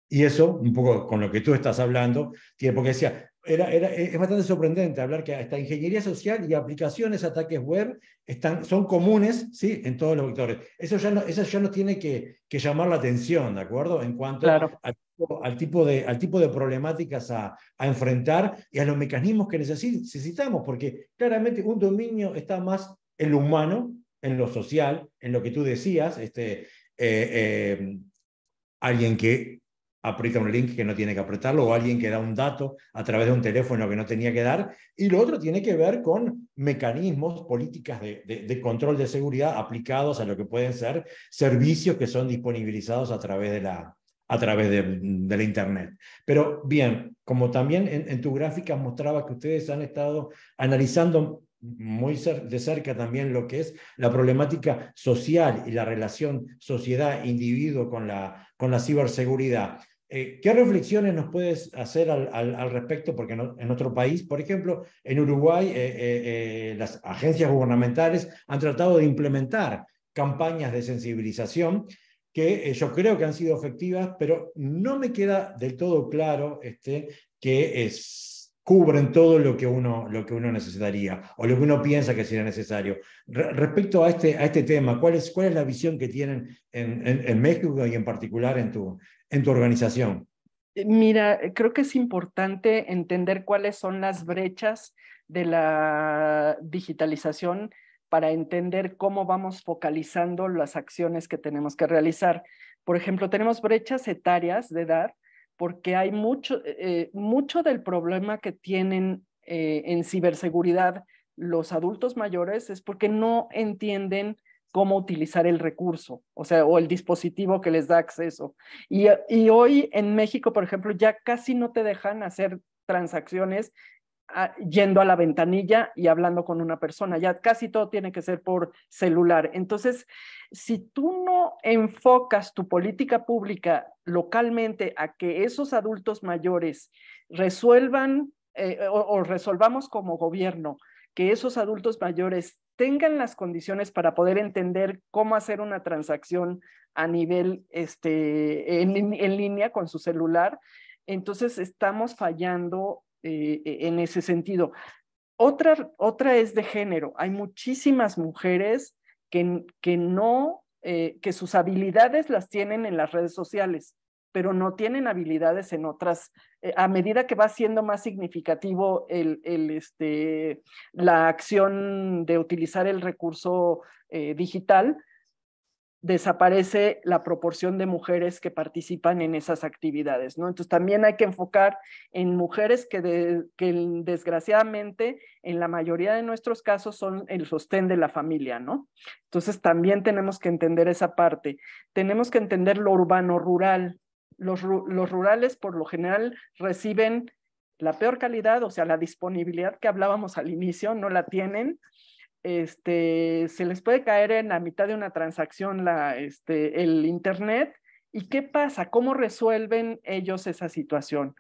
Y eso, un poco con lo que tú estás hablando, tiene, porque decía, era, era, es bastante sorprendente hablar que hasta ingeniería social y aplicaciones, ataques web, están, son comunes, ¿sí?, en todos los vectores. Eso ya no, eso ya no tiene que, que llamar la atención, ¿de acuerdo? En cuanto claro. al, al, tipo de, al tipo de problemáticas a, a enfrentar y a los mecanismos que necesitamos, porque claramente un dominio está más en lo humano, en lo social, en lo que tú decías, este, eh, eh, alguien que aprieta un link que no tiene que apretarlo, o alguien que da un dato a través de un teléfono que no tenía que dar, y lo otro tiene que ver con mecanismos, políticas de, de, de control de seguridad aplicados a lo que pueden ser servicios que son disponibilizados a través de la, a través de, de la Internet. Pero bien, como también en, en tu gráfica mostraba que ustedes han estado analizando muy de cerca también lo que es la problemática social y la relación sociedad-individuo con la, con la ciberseguridad. Eh, ¿Qué reflexiones nos puedes hacer al, al, al respecto? Porque no, en otro país, por ejemplo, en Uruguay, eh, eh, eh, las agencias gubernamentales han tratado de implementar campañas de sensibilización que eh, yo creo que han sido efectivas, pero no me queda del todo claro este, que es... cubren todo lo que, uno, lo que uno necesitaría, o lo que uno piensa que sería necesario. Re respecto a este, a este tema, ¿cuál es, cuál es la visión que tienen en, en, en México y en particular en tu, en tu organización? Mira, creo que es importante entender cuáles son las brechas de la digitalización para entender cómo vamos focalizando las acciones que tenemos que realizar. Por ejemplo, tenemos brechas etarias de edad, porque hay mucho, eh, mucho del problema que tienen eh, en ciberseguridad los adultos mayores es porque no entienden cómo utilizar el recurso, o sea, o el dispositivo que les da acceso. Y, y hoy en México, por ejemplo, ya casi no te dejan hacer transacciones a, yendo a la ventanilla y hablando con una persona. Ya casi todo tiene que ser por celular. Entonces, si tú no enfocas tu política pública localmente a que esos adultos mayores resuelvan eh, o, o resolvamos como gobierno que esos adultos mayores tengan las condiciones para poder entender cómo hacer una transacción a nivel este, en, en línea con su celular, entonces estamos fallando eh, en ese sentido. Otra, otra es de género. Hay muchísimas mujeres que, que, no, eh, que sus habilidades las tienen en las redes sociales, pero no tienen habilidades en otras. Eh, a medida que va siendo más significativo el, el, este, la acción de utilizar el recurso eh, digital, desaparece la proporción de mujeres que participan en esas actividades, ¿no? Entonces también hay que enfocar en mujeres que, de, que desgraciadamente en la mayoría de nuestros casos son el sostén de la familia, ¿no? Entonces también tenemos que entender esa parte. Tenemos que entender lo urbano-rural. Los, los rurales por lo general reciben la peor calidad, o sea, la disponibilidad que hablábamos al inicio, no la tienen. Este, se les puede caer en la mitad de una transacción la, este, el internet. ¿Y qué pasa? ¿Cómo resuelven ellos esa situación?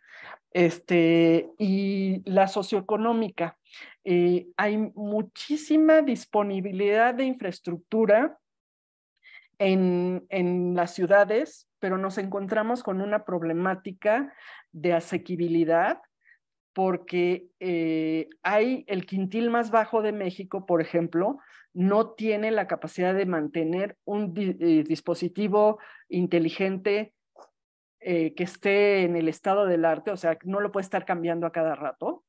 Este, y la socioeconómica. Eh, hay muchísima disponibilidad de infraestructura en, en las ciudades, pero nos encontramos con una problemática de asequibilidad porque eh, hay el quintil más bajo de México, por ejemplo, no tiene la capacidad de mantener un di eh, dispositivo inteligente eh, que esté en el estado del arte, o sea, no lo puede estar cambiando a cada rato,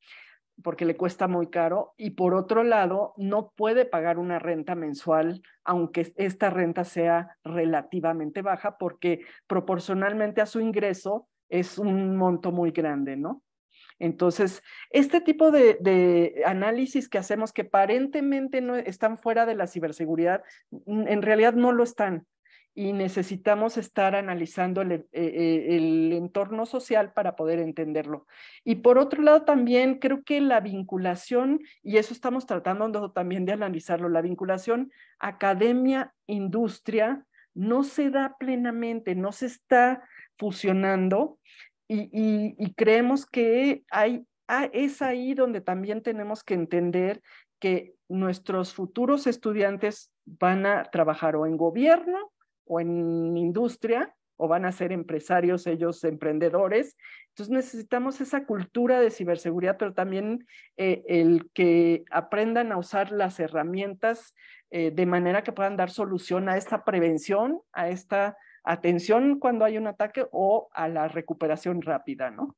porque le cuesta muy caro, y por otro lado, no puede pagar una renta mensual, aunque esta renta sea relativamente baja, porque proporcionalmente a su ingreso es un monto muy grande, ¿no? Entonces, este tipo de, de análisis que hacemos, que aparentemente no están fuera de la ciberseguridad, en realidad no lo están. Y necesitamos estar analizando el, el, el entorno social para poder entenderlo. Y por otro lado también creo que la vinculación, y eso estamos tratando también de analizarlo, la vinculación academia-industria no se da plenamente, no se está fusionando y, y, y creemos que hay, es ahí donde también tenemos que entender que nuestros futuros estudiantes van a trabajar o en gobierno o en industria, o van a ser empresarios, ellos emprendedores. Entonces necesitamos esa cultura de ciberseguridad, pero también eh, el que aprendan a usar las herramientas eh, de manera que puedan dar solución a esta prevención, a esta atención cuando hay un ataque o a la recuperación rápida, ¿no?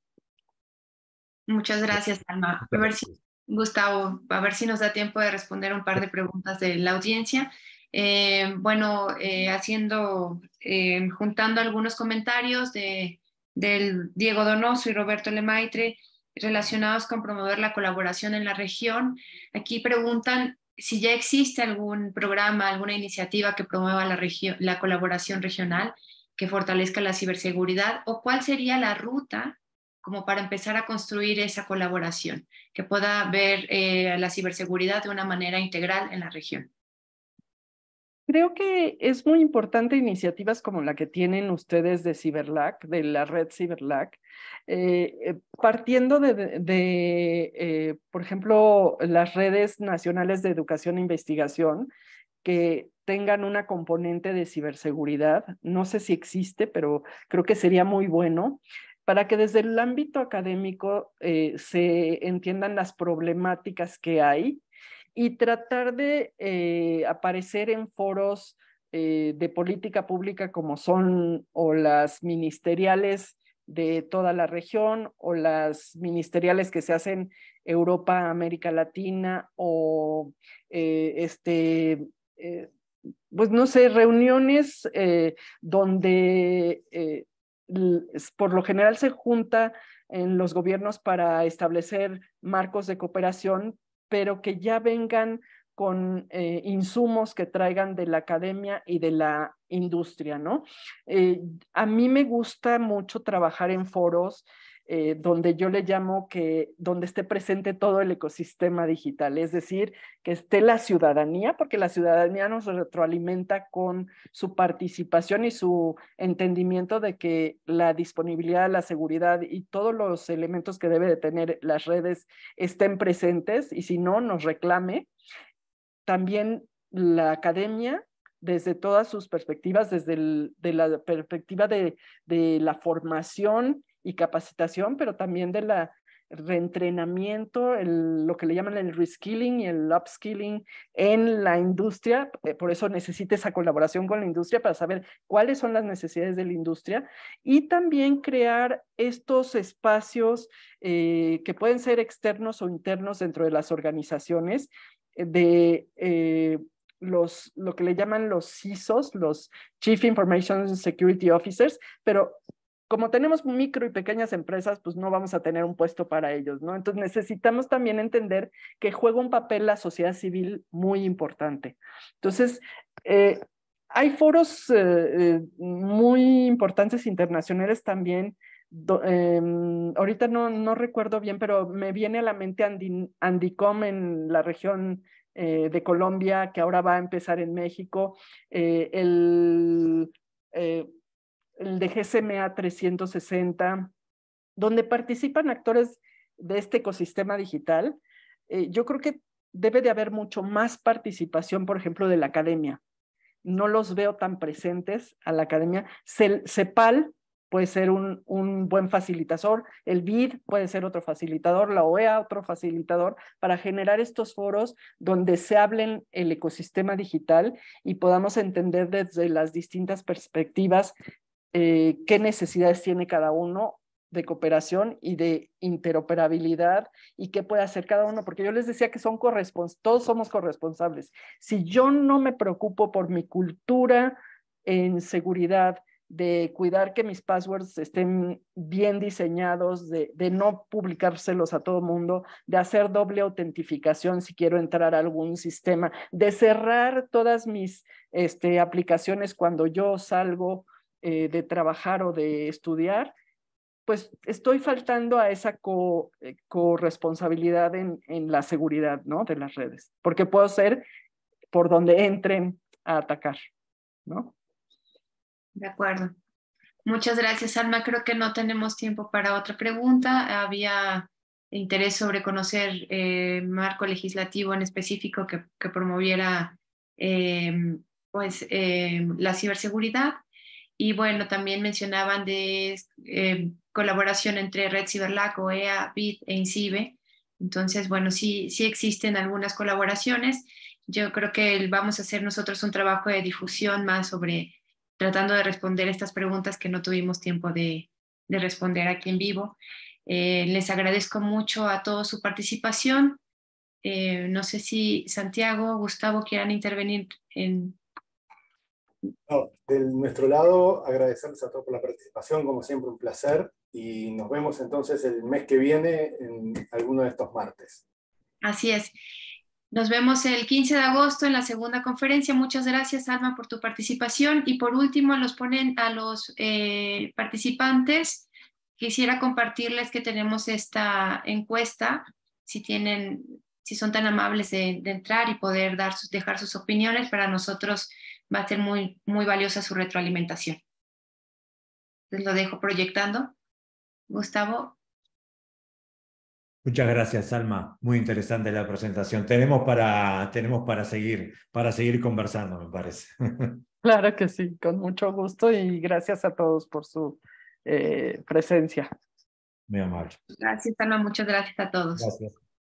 Muchas gracias, Alma. A ver si, Gustavo, a ver si nos da tiempo de responder un par de preguntas de la audiencia. Eh, bueno, eh, haciendo, eh, juntando algunos comentarios de, del Diego Donoso y Roberto Lemaitre relacionados con promover la colaboración en la región. Aquí preguntan si ya existe algún programa, alguna iniciativa que promueva la, la colaboración regional, que fortalezca la ciberseguridad, o cuál sería la ruta como para empezar a construir esa colaboración, que pueda ver eh, la ciberseguridad de una manera integral en la región. Creo que es muy importante iniciativas como la que tienen ustedes de CiberLAC, de la red CiberLAC, eh, partiendo de, de, de eh, por ejemplo, las redes nacionales de educación e investigación que tengan una componente de ciberseguridad. No sé si existe, pero creo que sería muy bueno para que desde el ámbito académico eh, se entiendan las problemáticas que hay y tratar de eh, aparecer en foros eh, de política pública como son o las ministeriales de toda la región o las ministeriales que se hacen Europa, América Latina o eh, este, eh, pues no sé, reuniones eh, donde eh, por lo general se junta en los gobiernos para establecer marcos de cooperación pero que ya vengan con eh, insumos que traigan de la academia y de la industria, ¿no? Eh, a mí me gusta mucho trabajar en foros eh, donde yo le llamo que, donde esté presente todo el ecosistema digital, es decir, que esté la ciudadanía, porque la ciudadanía nos retroalimenta con su participación y su entendimiento de que la disponibilidad, la seguridad y todos los elementos que debe de tener las redes estén presentes, y si no, nos reclame. También la academia, desde todas sus perspectivas, desde el, de la perspectiva de, de la formación y capacitación, pero también de la reentrenamiento, el, lo que le llaman el reskilling y el upskilling en la industria. Por eso necesita esa colaboración con la industria para saber cuáles son las necesidades de la industria, y también crear estos espacios eh, que pueden ser externos o internos dentro de las organizaciones, de eh, los, lo que le llaman los C I S Os, los Chief Information Security Officers, pero como tenemos micro y pequeñas empresas, pues no vamos a tener un puesto para ellos, ¿no? Entonces necesitamos también entender que juega un papel la sociedad civil muy importante. Entonces, eh, hay foros eh, muy importantes internacionales también. Do, eh, ahorita no, no recuerdo bien, pero me viene a la mente Andi, Andicom en la región eh, de Colombia, que ahora va a empezar en México, eh, el, eh, el de G S M A trescientos sesenta, donde participan actores de este ecosistema digital. Eh, yo creo que debe de haber mucho más participación, por ejemplo, de la academia. No los veo tan presentes a la academia. C- CEPAL puede ser un, un buen facilitador, el B I D puede ser otro facilitador, la O E A otro facilitador, para generar estos foros donde se hablen el ecosistema digital y podamos entender desde las distintas perspectivas eh, qué necesidades tiene cada uno de cooperación y de interoperabilidad y qué puede hacer cada uno, porque yo les decía que son corresponsables, todos somos corresponsables. Si yo no me preocupo por mi cultura en seguridad, de cuidar que mis passwords estén bien diseñados, de, de no publicárselos a todo mundo, de hacer doble autentificación si quiero entrar a algún sistema, de cerrar todas mis este, aplicaciones cuando yo salgo eh, de trabajar o de estudiar, pues estoy faltando a esa co, eh, corresponsabilidad en, en la seguridad, ¿no?, de las redes, porque puedo ser por donde entren a atacar, ¿no? De acuerdo. Muchas gracias, Salma. Creo que no tenemos tiempo para otra pregunta. Había interés sobre conocer eh, marco legislativo en específico que, que promoviera eh, pues, eh, la ciberseguridad. Y bueno, también mencionaban de eh, colaboración entre Red CiberLAC, O E A, B I D e INCIBE. Entonces, bueno, sí, sí existen algunas colaboraciones. Yo creo que vamos a hacer nosotros un trabajo de difusión más sobre tratando de responder estas preguntas que no tuvimos tiempo de, de responder aquí en vivo. Eh, les agradezco mucho a todos su participación. Eh, no sé si Santiago, Gustavo quieran intervenir. En... No, de nuestro lado, agradecerles a todos por la participación, como siempre un placer, y nos vemos entonces el mes que viene en alguno de estos martes. Así es. Nos vemos el quince de agosto en la segunda conferencia. Muchas gracias, Alma, por tu participación. Y por último, los ponen a los eh, participantes. Quisiera compartirles que tenemos esta encuesta. Si tienen, si son tan amables de, de entrar y poder dar sus, dejar sus opiniones, para nosotros va a ser muy, muy valiosa su retroalimentación. Les lo dejo proyectando. Gustavo. Muchas gracias, Salma. Muy interesante la presentación. Tenemos para, tenemos para seguir, para seguir conversando, me parece. Claro que sí, con mucho gusto, y gracias a todos por su eh, presencia. Muy amable. Gracias, Salma. Muchas gracias a todos. Gracias.